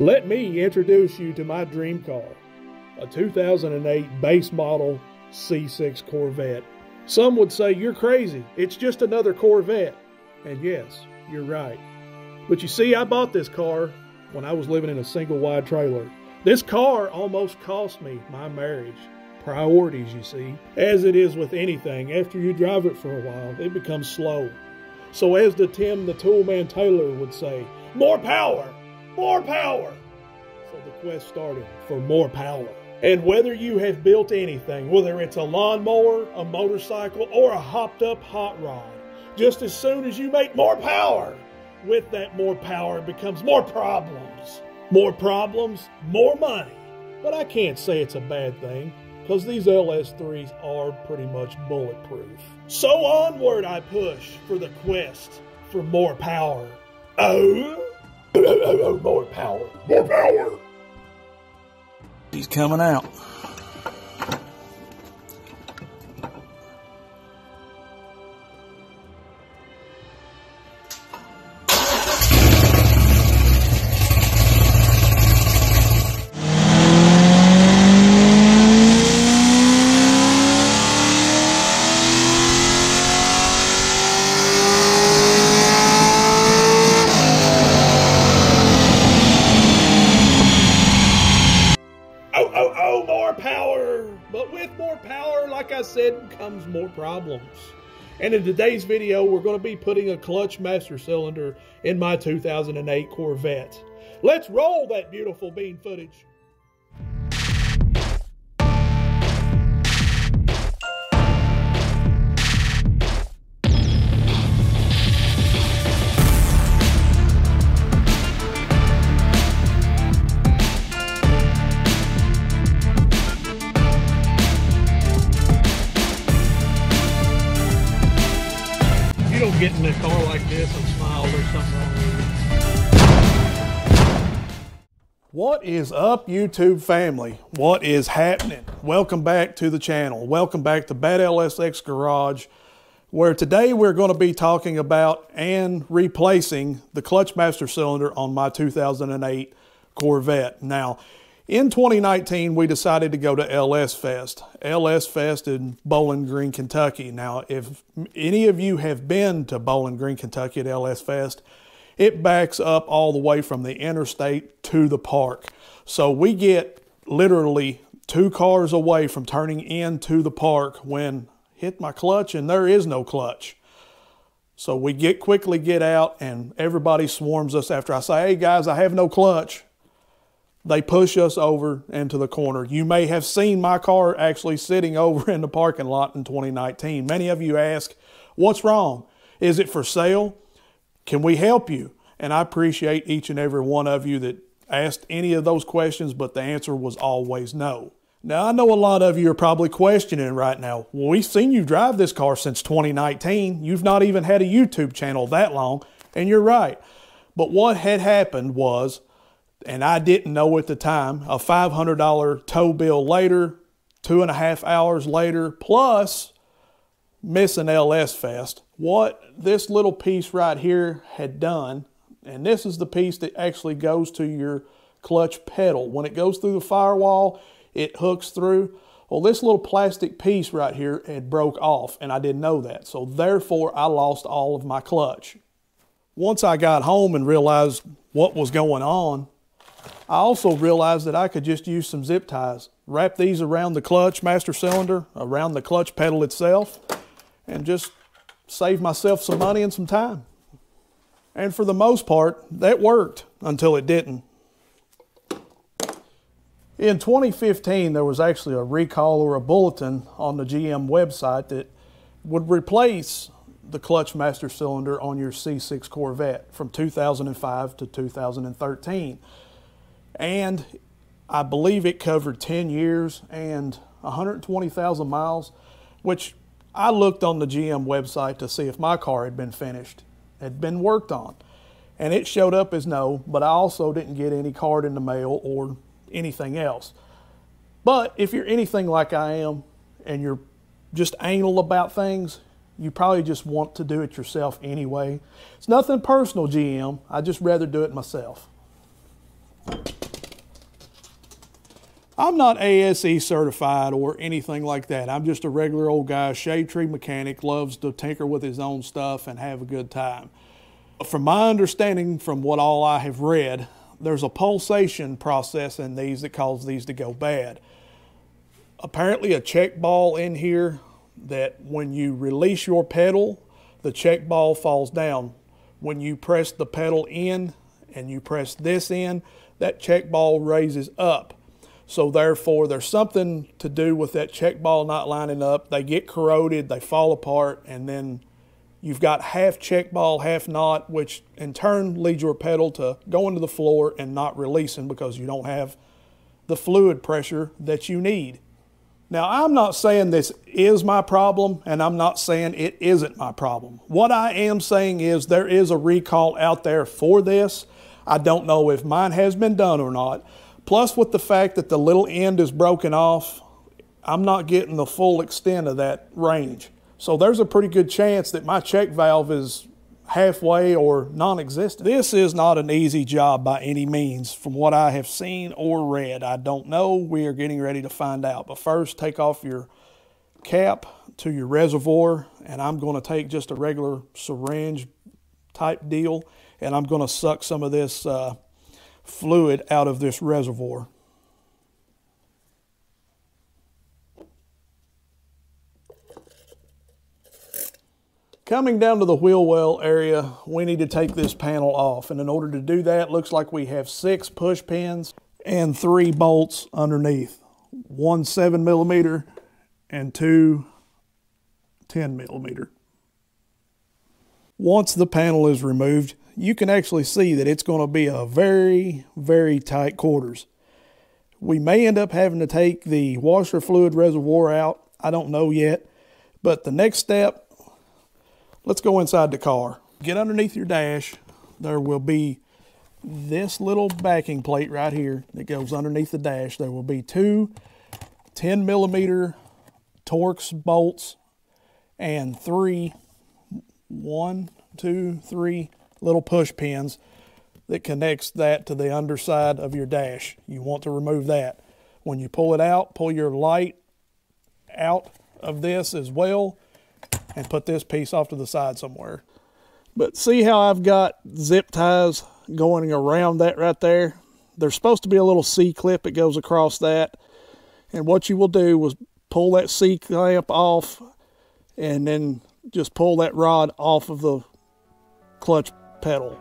Let me introduce you to my dream car, a 2008 base model C6 Corvette. Some would say, you're crazy, it's just another Corvette. And yes, you're right. But you see, I bought this car when I was living in a single wide trailer. This car almost cost me my marriage. Priorities, you see. As it is with anything, after you drive it for a while, it becomes slow. So as the Tim the Toolman Taylor would say, more power! More power! So the quest started for more power. And whether you have built anything, whether it's a lawnmower, a motorcycle, or a hopped up hot rod, just as soon as you make more power, with that more power becomes more problems. More problems, more money. But I can't say it's a bad thing, because these LS3s are pretty much bulletproof. So onward I push for the quest for more power. Oh, more power. More power. He's coming out. But with more power, like I said, comes more problems. And in today's video, we're going to be putting a clutch master cylinder in my 2008 Corvette. Let's roll that beautiful bean footage. Getting in a car like this and smile, there's something wrong with it. What is up, YouTube family? What is happening? Welcome back to the channel. Welcome back to Bad LSX Garage, where today we're going to be talking about and replacing the clutch master cylinder on my 2008 Corvette. Now, in 2019, we decided to go to LS Fest. LS Fest in Bowling Green, Kentucky. Now, if any of you have been to Bowling Green, Kentucky at LS Fest, it backs up all the way from the interstate to the park. So we get literally two cars away from turning into the park when hit my clutch and there is no clutch. So we quickly get out and everybody swarms us after I say, hey guys, I have no clutch. They push us over into the corner. You may have seen my car actually sitting over in the parking lot in 2019. Many of you ask, what's wrong? Is it for sale? Can we help you? And I appreciate each and every one of you that asked any of those questions, but the answer was always no. Now, I know a lot of you are probably questioning right now, well, we've seen you drive this car since 2019. You've not even had a YouTube channel that long, and you're right. But what had happened was, and I didn't know at the time, a $500 tow bill later, 2.5 hours later, plus missing LS Fest. What this little piece right here had done, and this is the piece that actually goes to your clutch pedal. When it goes through the firewall, it hooks through. Well, this little plastic piece right here had broke off, and I didn't know that. So therefore, I lost all of my clutch. Once I got home and realized what was going on, I also realized that I could just use some zip ties, wrap these around the clutch master cylinder, around the clutch pedal itself, and just save myself some money and some time. And for the most part, that worked until it didn't. In 2015, there was actually a recall or a bulletin on the GM website that would replace the clutch master cylinder on your C6 Corvette from 2005 to 2013. And I believe it covered 10 years and 120,000 miles, which I looked on the GM website to see if my car had been finished, had been worked on. And it showed up as no, but I also didn't get any card in the mail or anything else. But if you're anything like I am and you're just anal about things, you probably just want to do it yourself anyway. It's nothing personal, GM. I'd just rather do it myself. I'm not ASE certified or anything like that. I'm just a regular old guy, shade tree mechanic, loves to tinker with his own stuff and have a good time. From my understanding, from what all I have read, there's a pulsation process in these that causes these to go bad. Apparently a check ball in here that when you release your pedal, the check ball falls down. When you press the pedal in and you press this in, that check ball raises up. So therefore, there's something to do with that check ball not lining up. They get corroded, they fall apart, and then you've got half check ball, half not, which in turn leads your pedal to going to the floor and not releasing because you don't have the fluid pressure that you need. Now, I'm not saying this is my problem, and I'm not saying it isn't my problem. What I am saying is there is a recall out there for this. I don't know if mine has been done or not. Plus, with the fact that the little end is broken off, I'm not getting the full extent of that range. So there's a pretty good chance that my check valve is halfway or non-existent. This is not an easy job by any means, from what I have seen or read. I don't know. We are getting ready to find out. But first, take off your cap to your reservoir, and I'm going to take just a regular syringe type deal, and I'm going to suck some of this fluid out of this reservoir. Coming down to the wheel well area, we need to take this panel off, and in order to do that, looks like we have 6 push pins and 3 bolts underneath, 1 7mm and 2 10mm. Once the panel is removed, you can actually see that it's going to be a very, very tight quarters. We may end up having to take the washer fluid reservoir out. I don't know yet. But the next step, let's go inside the car. Get underneath your dash. There will be this little backing plate right here that goes underneath the dash. There will be 2 10mm Torx bolts and 3 1 2 3 little push pins that connects that to the underside of your dash. You want to remove that. When you pull it out, pull your light out of this as well and put this piece off to the side somewhere. But see how I've got zip ties going around that right there? There's supposed to be a little C-clip that goes across that. And what you will do is pull that C-clamp off and then just pull that rod off of the clutch pedal.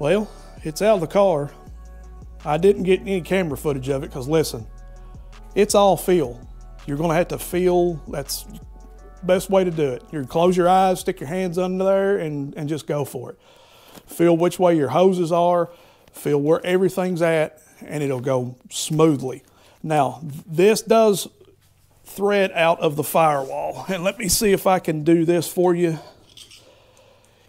Well, it's out of the car. I didn't get any camera footage of it because listen, it's all feel. You're gonna have to feel. That's the best way to do it. You close your eyes, stick your hands under there and just go for it. Feel which way your hoses are, feel where everything's at, and it'll go smoothly. Now, this does thread out of the firewall. And let me see if I can do this for you.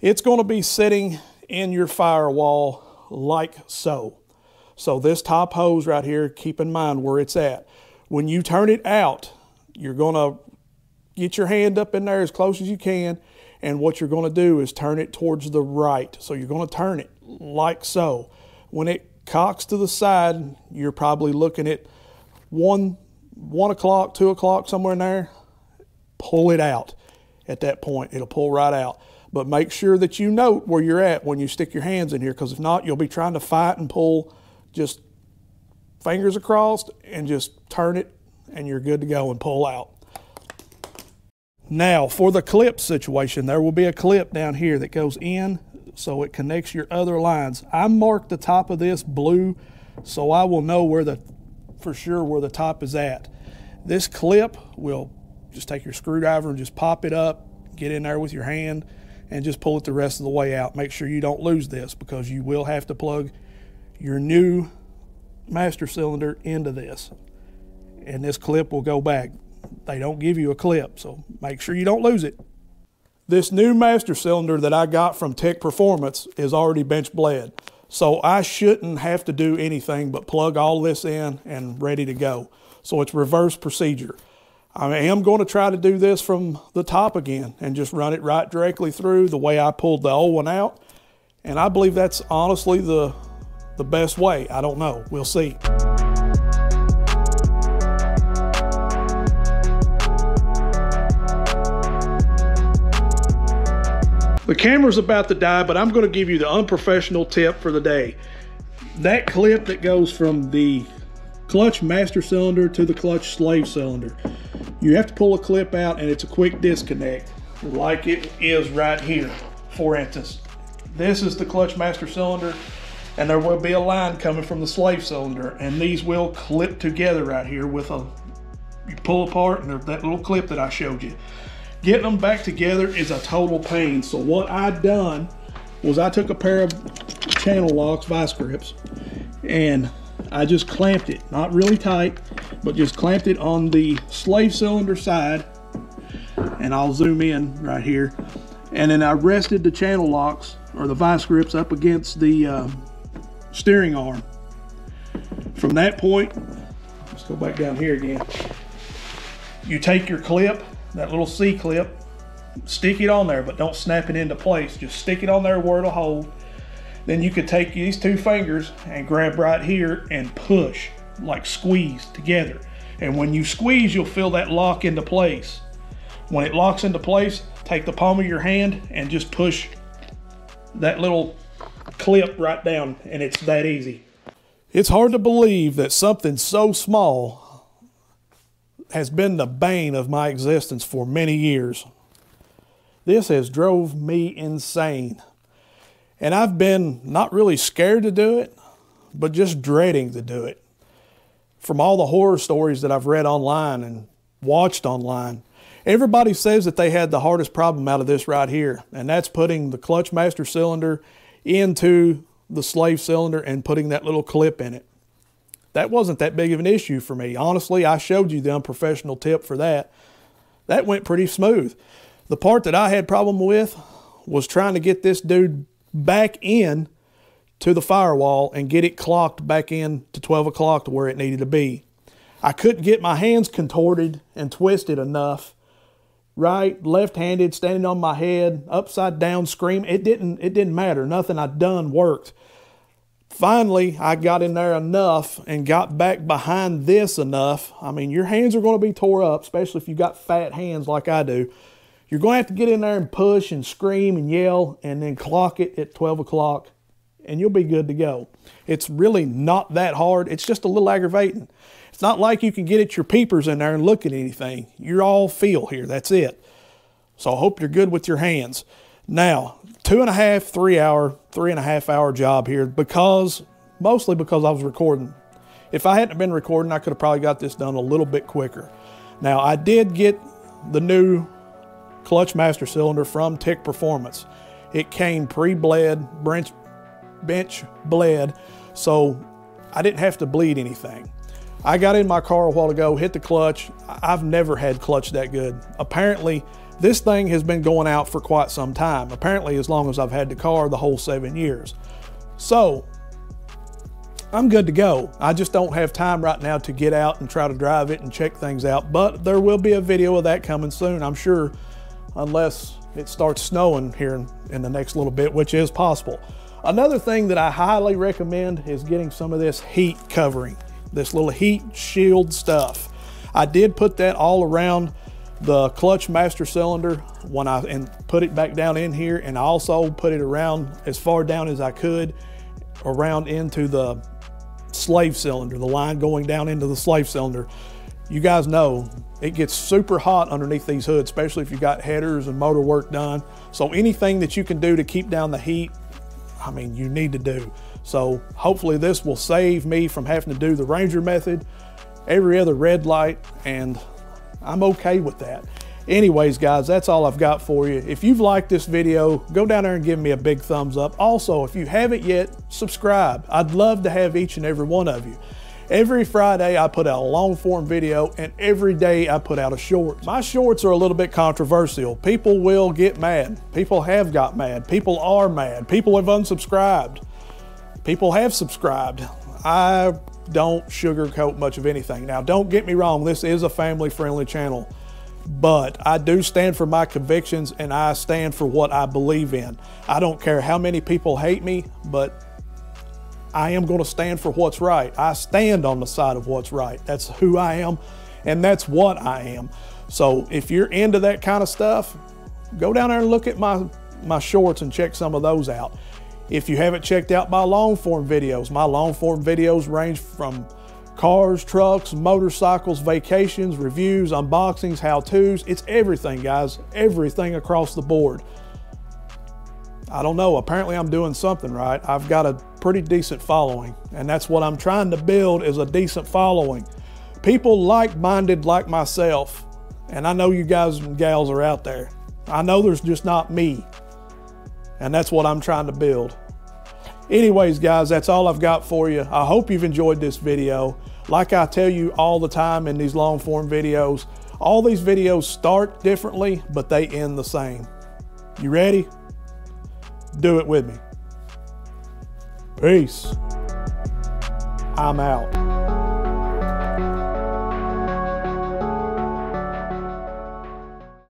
It's gonna be sitting in your firewall like so. So this top hose right here, keep in mind where it's at. When you turn it out, you're gonna get your hand up in there as close as you can, and what you're gonna do is turn it towards the right. So you're gonna turn it like so. When it cocks to the side, you're probably looking at 1 o'clock, 2 o'clock, somewhere in there. Pull it out at that point. It'll pull right out. But make sure that you note where you're at when you stick your hands in here, because if not, you'll be trying to fight and pull, just fingers across, and just turn it, and you're good to go and pull out. Now, for the clip situation, there will be a clip down here that goes in, so it connects your other lines. I marked the top of this blue, so I will know where for sure where the top is at. This clip will just take your screwdriver and just pop it up, get in there with your hand and just pull it the rest of the way out. Make sure you don't lose this, because you will have to plug your new master cylinder into this, and this clip will go back. They don't give you a clip, so make sure you don't lose it. This new master cylinder that I got from Tech Performance is already bench bled, so I shouldn't have to do anything but plug all this in and ready to go. So it's reverse procedure. I am going to try to do this from the top again and just run it right directly through the way I pulled the old one out. And I believe that's honestly the best way. I don't know. We'll see. The camera's about to die, but I'm going to give you the unprofessional tip for the day. That clip that goes from the clutch master cylinder to the clutch slave cylinder, you have to pull a clip out, and it's a quick disconnect, like it is right here. For instance, this is the clutch master cylinder, and there will be a line coming from the slave cylinder, and these will clip together right here with a, you pull apart, and that little clip that I showed you. Getting them back together is a total pain. So what I done was I took a pair of channel locks, vice grips, and I just clamped it, not really tight, but just clamped it on the slave cylinder side. And I'll zoom in right here. And then I rested the channel locks, or the vice grips, up against the steering arm. From that point, let's go back down here again. You take your clip, that little C clip, stick it on there, but don't snap it into place. Just stick it on there where it'll hold. Then you could take these two fingers and grab right here and push, like squeeze together. And when you squeeze, you'll feel that lock into place. When it locks into place, take the palm of your hand and just push that little clip right down, and it's that easy. It's hard to believe that something so small has been the bane of my existence for many years. This has drove me insane. And I've been not really scared to do it, but just dreading to do it. From all the horror stories that I've read online and watched online, everybody says that they had the hardest problem out of this right here, and that's putting the clutch master cylinder into the slave cylinder and putting that little clip in it. That wasn't that big of an issue for me. Honestly, I showed you the unprofessional tip for that. That went pretty smooth. The part that I had problem with was trying to get this dude back in to the firewall and get it clocked back in to 12 o'clock to where it needed to be. I couldn't get my hands contorted and twisted enough. Right, left-handed, standing on my head, upside down, screaming. It didn't matter. Nothing I'd done worked. Finally, I got in there enough and got back behind this enough. I mean, your hands are going to be tore up, especially if you've got fat hands like I do. You're going to have to get in there and push and scream and yell and then clock it at 12 o'clock, and you'll be good to go. It's really not that hard. It's just a little aggravating. It's not like you can get at your peepers in there and look at anything. You're all feel here. That's it. So I hope you're good with your hands. Now, 3.5 hour job here, mostly because I was recording. If I hadn't been recording, I could have probably got this done a little bit quicker. Now, I did get the new clutch master cylinder from Tick Performance. It came pre-bled, bench bled, so I didn't have to bleed anything. I got in my car a while ago, hit the clutch. I've never had clutch that good. Apparently, this thing has been going out for quite some time, apparently as long as I've had the car, the whole 7 years. So I'm good to go. I just don't have time right now to get out and try to drive it and check things out, but there will be a video of that coming soon, I'm sure, unless it starts snowing here in the next little bit, which is possible. Another thing that I highly recommend is getting some of this heat covering, this little heat shield stuff. I did put that all around the clutch master cylinder and put it back down in here, and I also put it around as far down as I could around into the slave cylinder, the line going down into the slave cylinder. You guys know it gets super hot underneath these hoods, especially if you got headers and motor work done. So anything that you can do to keep down the heat, I mean, you need to do. So hopefully this will save me from having to do the Ranger method, every other red light, and I'm okay with that. Anyways, guys, that's all I've got for you. If you've liked this video, go down there and give me a big thumbs up. Also, if you haven't yet, subscribe. I'd love to have each and every one of you. Every Friday, I put out a long-form video, and every day I put out a short. My shorts are a little bit controversial. People will get mad. People have got mad. People are mad. People have unsubscribed. People have subscribed. I don't sugarcoat much of anything. Now, don't get me wrong. This is a family-friendly channel, but I do stand for my convictions, and I stand for what I believe in. I don't care how many people hate me, but I am going to stand for what's right. I stand on the side of what's right. That's who I am, and that's what I am. So if you're into that kind of stuff, go down there and look at my shorts and check some of those out. If you haven't checked out my long form videos range from cars, trucks, motorcycles, vacations, reviews, unboxings, how-tos. It's everything, guys, everything across the board. I don't know, apparently I'm doing something right. I've got a pretty decent following, and that's what I'm trying to build, is a decent following. People like-minded like myself, and I know you guys and gals are out there. I know there's just not me, and that's what I'm trying to build. Anyways, guys, that's all I've got for you. I hope you've enjoyed this video. Like I tell you all the time in these long-form videos, all these videos start differently, but they end the same. You ready? Do it with me. Peace. I'm out.